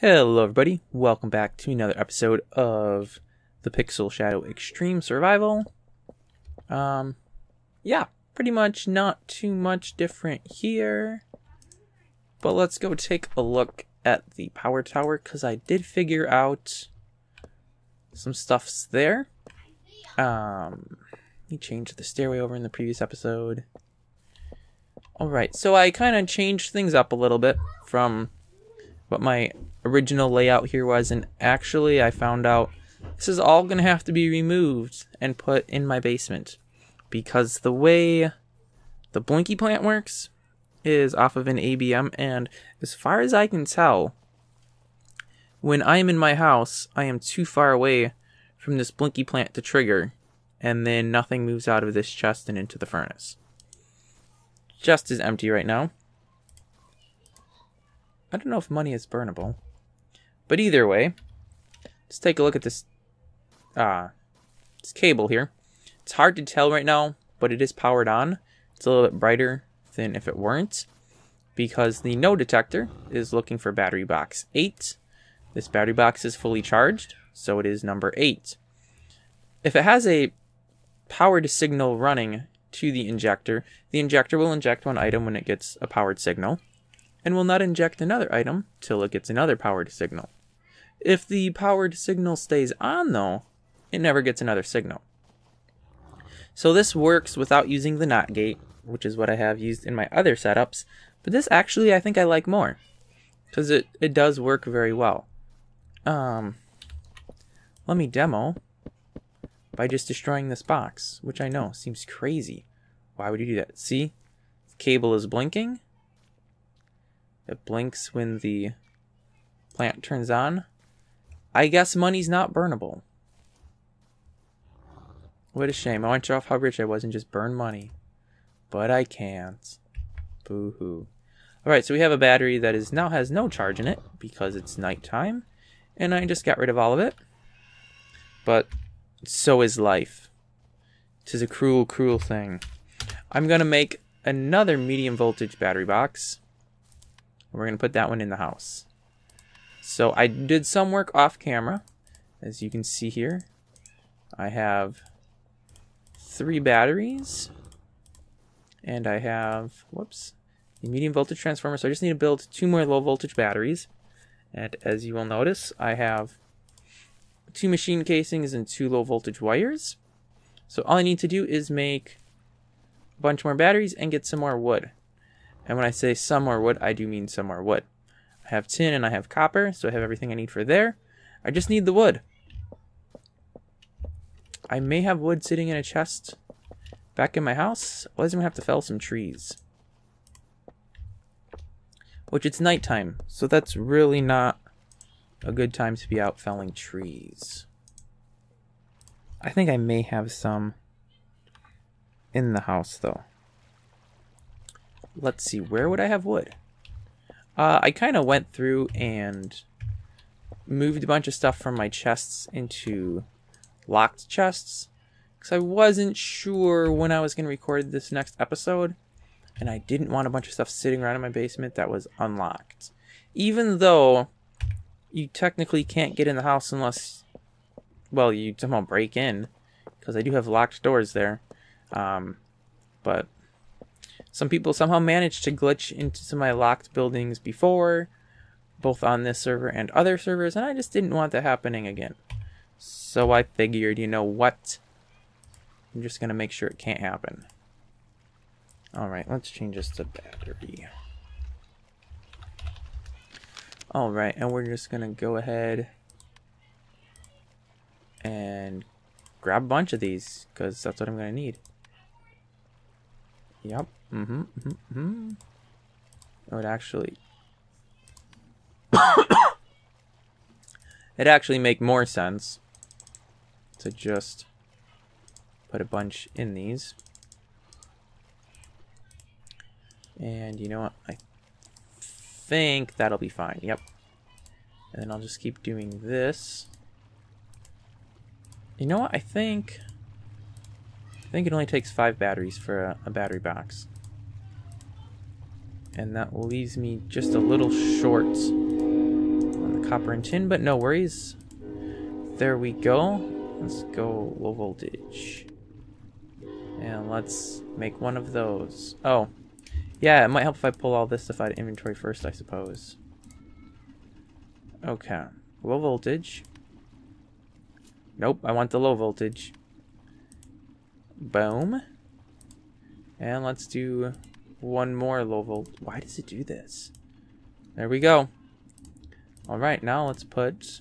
Hello everybody, welcome back to another episode of the Pixel Shadow Extreme Survival. Yeah, pretty much not too much different here. But let's go take a look at the power tower, because I did figure out some stuffs there. Let me change the stairway over in the previous episode. Alright, so I kind of changed things up a little bit from what my original layout here was, and actually I found out this is all gonna have to be removed and put in my basement, because the way the Blinky plant works is off of an ABM, and as far as I can tell, when I am in my house I am too far away from this Blinky plant to trigger, and then nothing moves out of this chest and into the furnace. Chest is empty right now. I don't know if money is burnable. But either way, let's take a look at this this cable here. It's hard to tell right now, but it is powered on. It's a little bit brighter than if it weren't, because the NO detector is looking for battery box 8. This battery box is fully charged, so it is number 8. If it has a powered signal running to the injector will inject one item when it gets a powered signal, and will not inject another item till it gets another powered signal. If the powered signal stays on though, it never gets another signal. So this works without using the NOT gate, which is what I have used in my other setups, but this actually I think I like more, because it does work very well. Let me demo by just destroying this box, which I know seems crazy. Why would you do that? See, the cable is blinking. It blinks when the plant turns on. I guess money's not burnable. What a shame. I want to show off how rich I was and just burn money. But I can't. Boo-hoo. Alright, so we have a battery that is now has no charge in it, because it's nighttime. And I just got rid of all of it. But so is life. 'Tis a cruel, cruel thing. I'm going to make another medium voltage battery box. We're going to put that one in the house. So I did some work off camera. As you can see here, I have 3 batteries. And I have, whoops, a medium voltage transformer. So I just need to build 2 more low voltage batteries. And as you will notice, I have 2 machine casings and 2 low voltage wires. So all I need to do is make a bunch more batteries and get some more wood. And when I say some more wood, I do mean some more wood. I have tin and I have copper, so I have everything I need for there. I just need the wood. I may have wood sitting in a chest back in my house. Otherwise, I'm going to have to fell some trees. Which, it's nighttime, so that's really not a good time to be out felling trees. I think I may have some in the house, though. Let's see, where would I have wood? I kind of went through and moved a bunch of stuff from my chests into locked chests, because I wasn't sure when I was going to record this next episode, and I didn't want a bunch of stuff sitting around in my basement that was unlocked. Even though you technically can't get in the house unless, well, you somehow break in, because I do have locked doors there, but some people somehow managed to glitch into some of my locked buildings before, both on this server and other servers, and I just didn't want that happening again. So I figured, you know what? I'm just going to make sure it can't happen. Alright, let's change this to battery. Alright, and we're just going to go ahead and grab a bunch of these, because that's what I'm going to need. Yep. Oh, it actually make more sense to just put a bunch in these. And you know what? I think that'll be fine. Yep. And then I'll just keep doing this. You know what? I think it only takes 5 batteries for a battery box. And that leaves me just a little short on the copper and tin, but no worries. There we go. Let's go low voltage. And let's make one of those. Oh, yeah, it might help if I pull all this stuff out of inventory first, I suppose. Okay, low voltage. Nope, I want the low voltage. Boom. And let's do one more low volt. Why does it do this? There we go. All right, now let's put...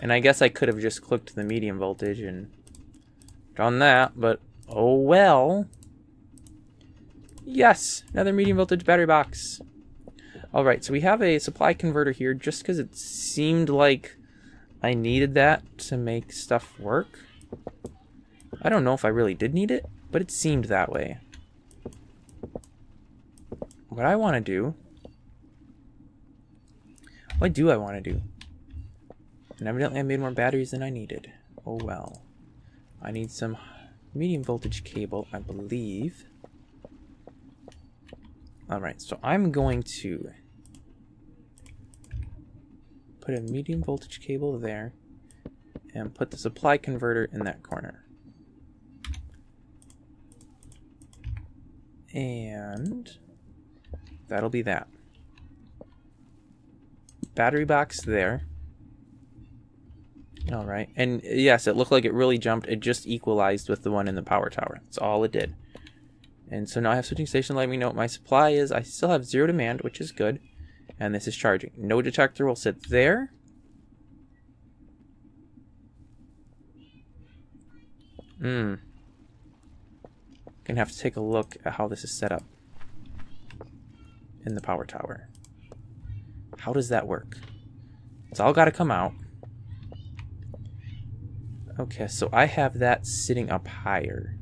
And I guess I could have just clicked the medium voltage and done that, but oh well. Yes, another medium voltage battery box. All right, so we have a supply converter here just because it seemed like I needed that to make stuff work. I don't know if I really did need it, but it seemed that way. What I want to do... What do I want to do? And evidently I made more batteries than I needed. Oh well. I need some medium voltage cable, I believe. Alright, so I'm going to put a medium voltage cable there and put the supply converter in that corner. And that'll be that. Battery box there. All right, and yes, it looked like it really jumped. It just equalized with the one in the power tower. That's all it did. And so now I have switching station letting me know what my supply is. I still have zero demand, which is good. And this is charging. No detector will sit there. Gonna have to take a look at how this is set up in the power tower. How does that work? It's all gotta come out. Okay, so I have that sitting up higher.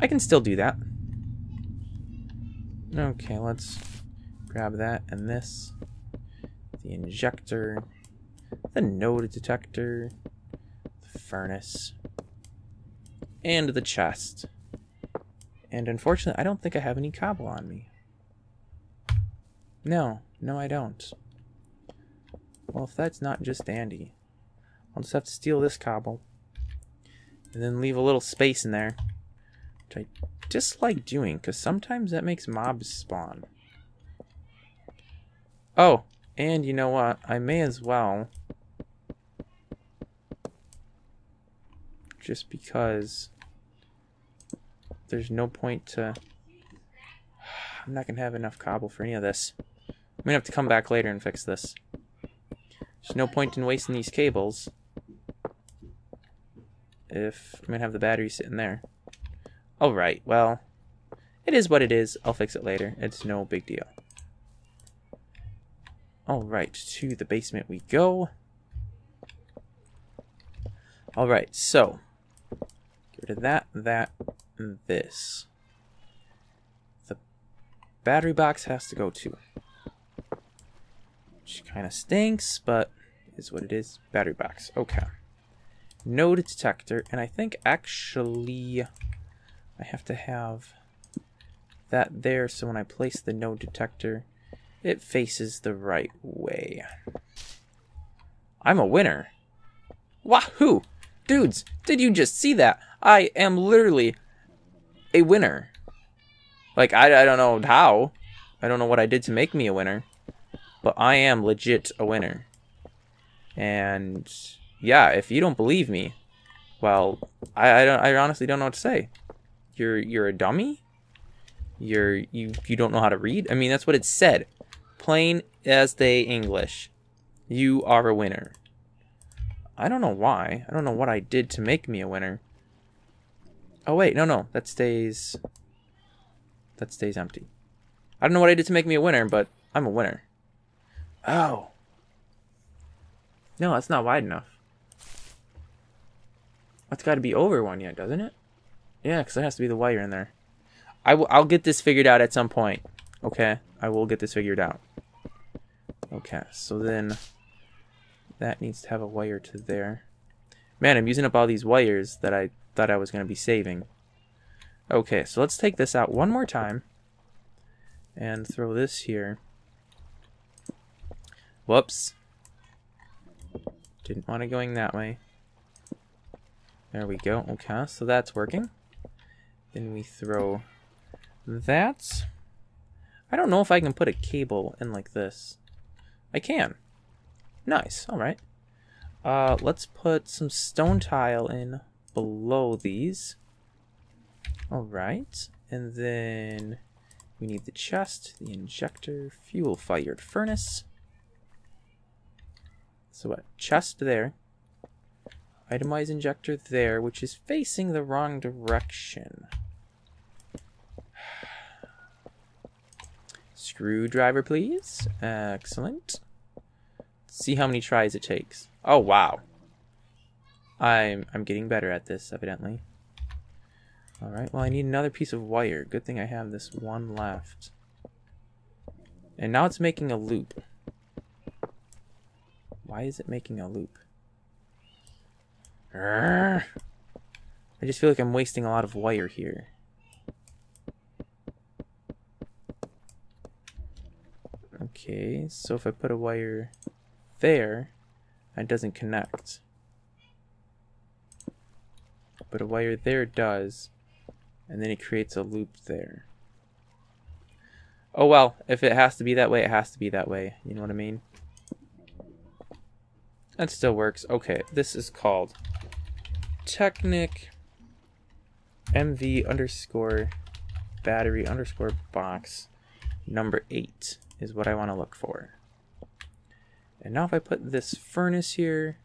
I can still do that. Okay, let's grab that and this. The injector, the node detector, the furnace, and the chest. And unfortunately, I don't think I have any cobble on me. No, I don't. Well, if that's not just dandy. I'll just have to steal this cobble and then leave a little space in there, which I dislike doing because sometimes that makes mobs spawn. Oh, and you know what? I may as well, just because there's no point to... I'm not going to have enough cobble for any of this. I'm going to have to come back later and fix this. There's no point in wasting these cables if I'm going to have the battery sitting there. Alright, well, it is what it is. I'll fix it later. It's no big deal. Alright, to the basement we go. Alright, so, get rid of that, that, and this. The battery box has to go too. Which kind of stinks, but is what it is. Battery box, okay. Node detector, and I think actually I have to have that there so when I place the node detector, it faces the right way. I'm a winner. Wahoo! Dudes, did you just see that? I am literally a winner. Like, I don't know how. I don't know what I did to make me a winner. But I am legit a winner. And yeah, if you don't believe me, well, I honestly don't know what to say. You're a dummy? You don't know how to read? I mean, that's what it said. Plain as day English. You are a winner. I don't know why. I don't know what I did to make me a winner. Oh wait, no, that stays empty. I don't know what I did to make me a winner, but I'm a winner. Oh. No, that's not wide enough. That's got to be over one yet, doesn't it? Yeah, because there has to be the wire in there. I'll get this figured out at some point. Okay, I will get this figured out. Okay, so then that needs to have a wire to there. Man, I'm using up all these wires that I thought I was going to be saving. Okay, so let's take this out one more time and throw this here. Whoops. Didn't want it going that way. There we go. Okay, so that's working. Then we throw that. I don't know if I can put a cable in like this. I can. Nice. All right. Let's put some stone tile in below these. All right. And then we need the chest, the injector, fuel-fired furnace. So what? Chest there. Itemize injector there, which is facing the wrong direction. Screwdriver, please. Excellent. Let's see how many tries it takes. Oh wow. I'm getting better at this, evidently. All right. Well, I need another piece of wire. Good thing I have this one left. And now it's making a loop. Why is it making a loop? I just feel like I'm wasting a lot of wire here. Okay, so if I put a wire there, it doesn't connect. But a wire there does, and then it creates a loop there. Oh well, if it has to be that way, it has to be that way. You know what I mean? That still works. Okay, this is called Technic MV_battery_box number 8 is what I want to look for. And now if I put this furnace here,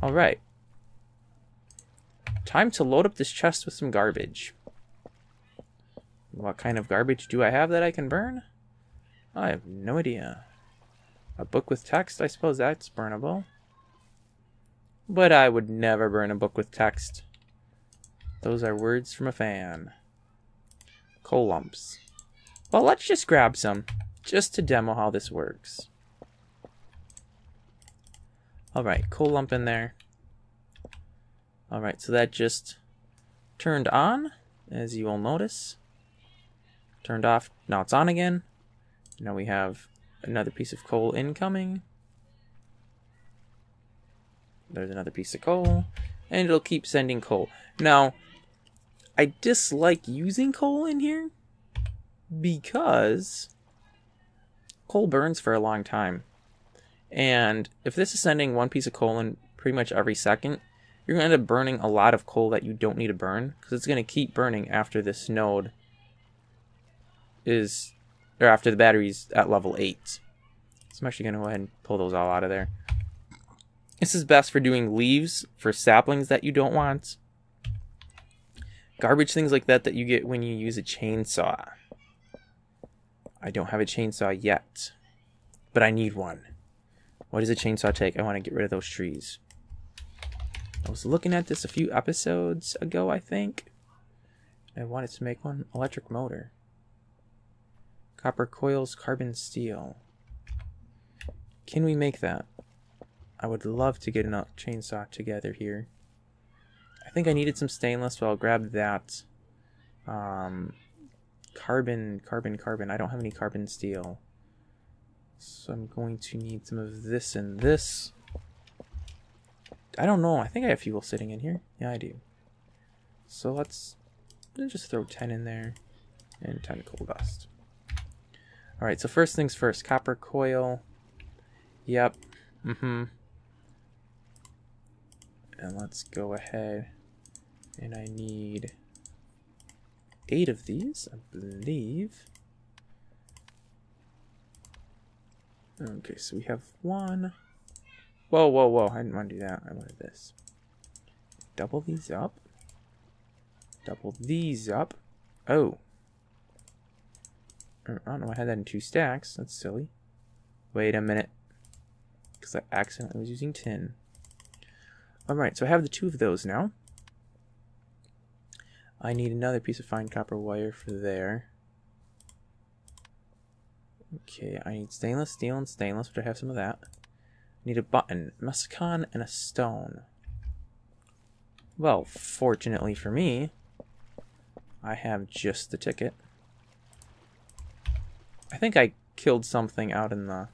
all right. Time to load up this chest with some garbage. What kind of garbage do I have that I can burn? I have no idea. A book with text, I suppose that's burnable. But I would never burn a book with text. Those are words from a fan. Coal lumps. Well, let's just grab some, just to demo how this works. Alright, coal lump in there. Alright, so that just turned on, as you will notice. Turned off, now it's on again. Now we have another piece of coal incoming. There's another piece of coal, and it'll keep sending coal. Now, I dislike using coal in here because coal burns for a long time. And if this is sending one piece of coal in pretty much every second, you're going to end up burning a lot of coal that you don't need to burn because it's going to keep burning after this node is, or after the battery's at level 8. So I'm actually going to go ahead and pull those all out of there. This is best for doing leaves for saplings that you don't want. Garbage things like that that you get when you use a chainsaw. I don't have a chainsaw yet, but I need one. What does a chainsaw take? I want to get rid of those trees. I was looking at this a few episodes ago, I think. I wanted to make one. Electric motor. Copper coils, carbon steel. Can we make that? I would love to get a chainsaw together here. I think I needed some stainless, so I'll grab that. Carbon. I don't have any carbon steel. So I'm going to need some of this and this. I don't know. I think I have fuel sitting in here. Yeah, I do. So let's just throw 10 in there and 10 coal dust. Alright, so first things first. Copper coil. Yep. And let's go ahead. And I need 8 of these, I believe. Okay, so we have 1. Whoa, whoa, whoa. I didn't want to do that. I wanted this. Double these up. Double these up. Oh. I don't know. I had that in 2 stacks. That's silly. Wait a minute. Because I accidentally was using tin. Alright, so I have the 2 of those now. I need another piece of fine copper wire for there. Okay, I need stainless steel and stainless, which I have some of that. Need a button, mescon, and a stone. Well, fortunately for me, I have just the ticket. I think I killed something out in the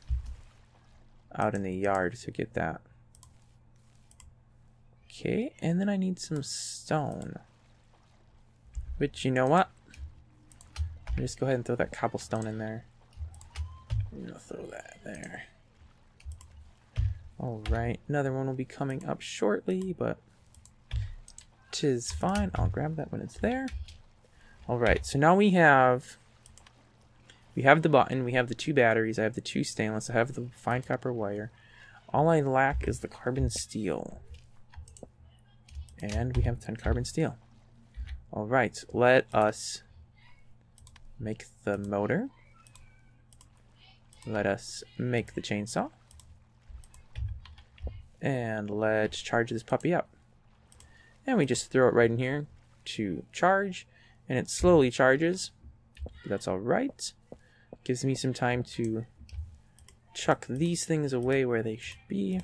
out in the yard to get that. Okay, and then I need some stone. Which, you know what? I'll just go ahead and throw that cobblestone in there. I'm gonna throw that there. Alright, another one will be coming up shortly, but 'tis fine. I'll grab that when it's there. Alright, so now we have the button, we have the 2 batteries, I have the 2 stainless, I have the fine copper wire. All I lack is the carbon steel. And we have 10 carbon steel. Alright, let us make the motor. Let us make the chainsaw. And let's charge this puppy up. And we just throw it right in here to charge. And it slowly charges. But that's alright. Gives me some time to chuck these things away where they should be.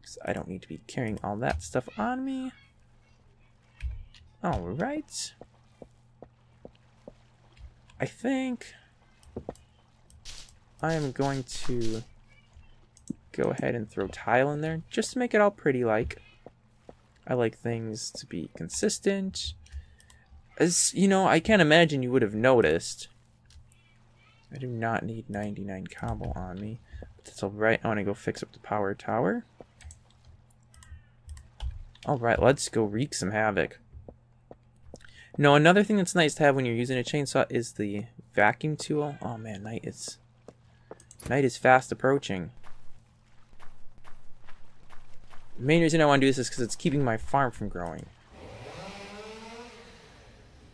Because I don't need to be carrying all that stuff on me. Alright. I think I am going to go ahead and throw tile in there just to make it all pretty like. I like things to be consistent. As you know, I can't imagine you would have noticed. I do not need 99 cobble on me. But that's alright. I want to go fix up the power tower. Alright, let's go wreak some havoc. Now, another thing that's nice to have when you're using a chainsaw is the vacuum tool. Oh man, night is fast approaching. The main reason I want to do this is because it's keeping my farm from growing.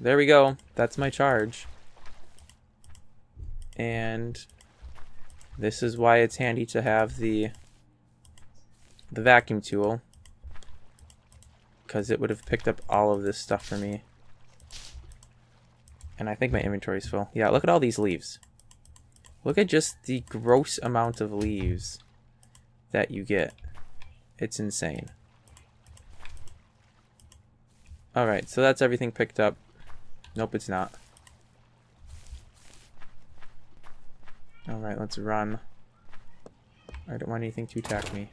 There we go. That's my charge. And this is why it's handy to have the vacuum tool, because it would have picked up all of this stuff for me. And I think my inventory's full. Yeah, look at all these leaves. Look at just the gross amount of leaves that you get. It's insane. Alright, so that's everything picked up. Nope, it's not. Alright, let's run. I don't want anything to attack me.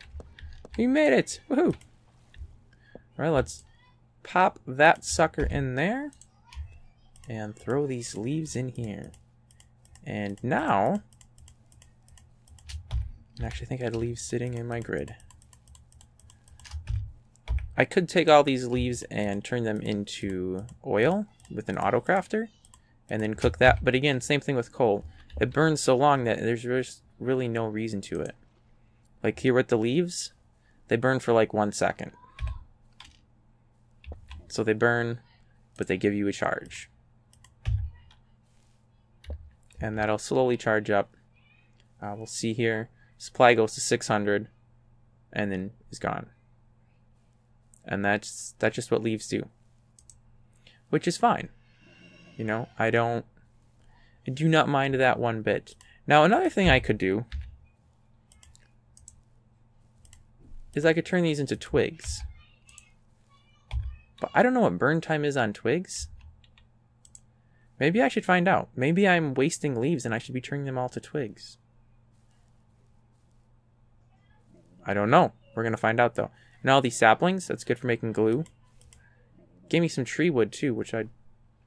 We made it! Woohoo! Alright, let's pop that sucker in there. And throw these leaves in here. And now, I actually think I had leaves sitting in my grid. I could take all these leaves and turn them into oil with an autocrafter and then cook that. But again, same thing with coal. It burns so long that there's really no reason to it. Like here with the leaves, they burn for like 1 second. So they burn, but they give you a charge. And that'll slowly charge up. We'll see here. Supply goes to 600 and then it's gone. And that's just what leaves do. Which is fine. You know, I do not mind that one bit. Now, another thing I could do is I could turn these into twigs. But I don't know what burn time is on twigs. Maybe I should find out. Maybe I'm wasting leaves and I should be turning them all to twigs. I don't know. We're going to find out, though. And all these saplings, that's good for making glue. Gave me some tree wood, too, which I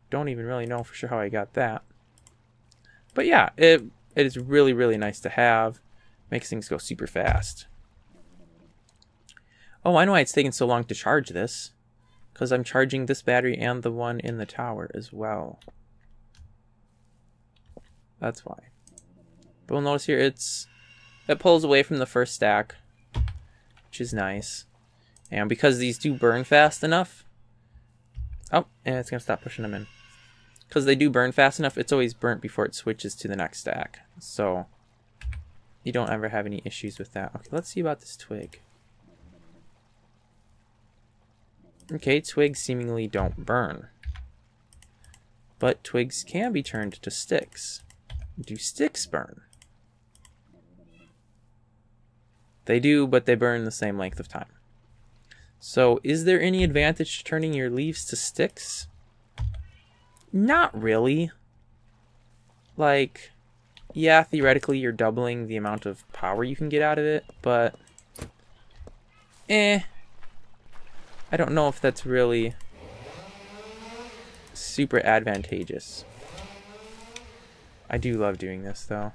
don't even really know for sure how I got that. But yeah, it is really, really nice to have. Makes things go super fast. Oh, I know why it's taking so long to charge this. Because I'm charging this battery and the one in the tower as well. That's why. But we'll notice here it pulls away from the first stack, which is nice. And because these do burn fast enough, oh, and it's gonna stop pushing them in. Because they do burn fast enough, it's always burnt before it switches to the next stack. So you don't ever have any issues with that. Okay, let's see about this twig. Okay, twigs seemingly don't burn. But twigs can be turned to sticks. Do sticks burn? They do, but they burn the same length of time. So, is there any advantage to turning your leaves to sticks? Not really. Like, yeah, theoretically you're doubling the amount of power you can get out of it, but I don't know if that's really super advantageous. I do love doing this though.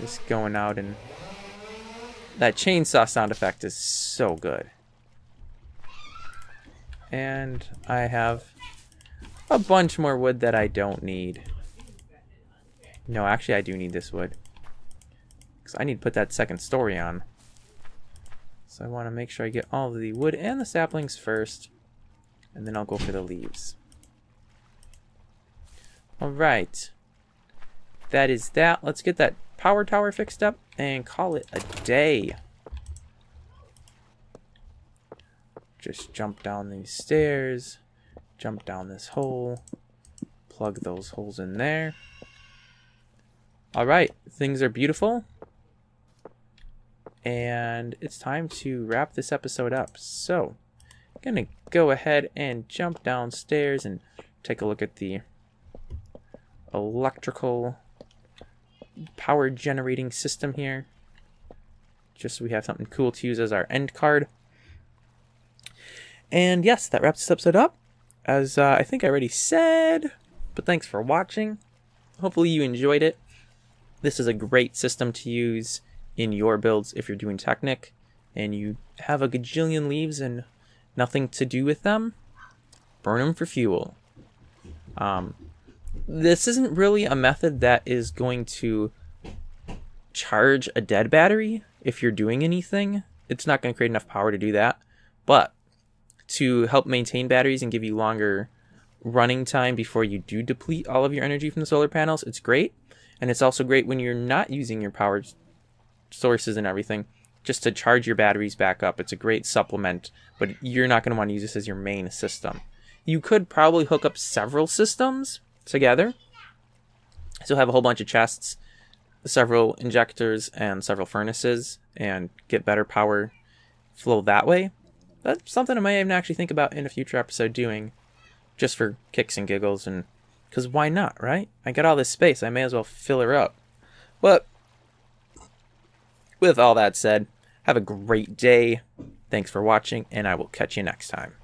Just going out and... that chainsaw sound effect is so good. And I have a bunch more wood that I don't need. No, actually I do need this wood, because I need to put that second story on. So I want to make sure I get all of the wood and the saplings first, and then I'll go for the leaves. Alright. That is that. Let's get that power tower fixed up and call it a day. Just jump down these stairs, jump down this hole, plug those holes in there. Alright, things are beautiful. And it's time to wrap this episode up. So, I'm gonna go ahead and jump downstairs and take a look at the electrical power generating system here, just so we have something cool to use as our end card. And yes, that wraps this episode up, as I think I already said, but thanks for watching. Hopefully you enjoyed it. This is a great system to use in your builds if you're doing Technic and you have a gajillion leaves and nothing to do with them. Burn them for fuel. This isn't really a method that is going to charge a dead battery if you're doing anything. It's not going to create enough power to do that, but to help maintain batteries and give you longer running time before you do deplete all of your energy from the solar panels, it's great. And it's also great when you're not using your power sources and everything, just to charge your batteries back up. It's a great supplement, but you're not going to want to use this as your main system. You could probably hook up several systems together, so have a whole bunch of chests, several injectors, and several furnaces, and get better power flow that way. That's something I might even actually think about in a future episode doing, just for kicks and giggles, and because why not, right? I got all this space, I may as well fill her up. But with all that said, have a great day, thanks for watching, and I will catch you next time.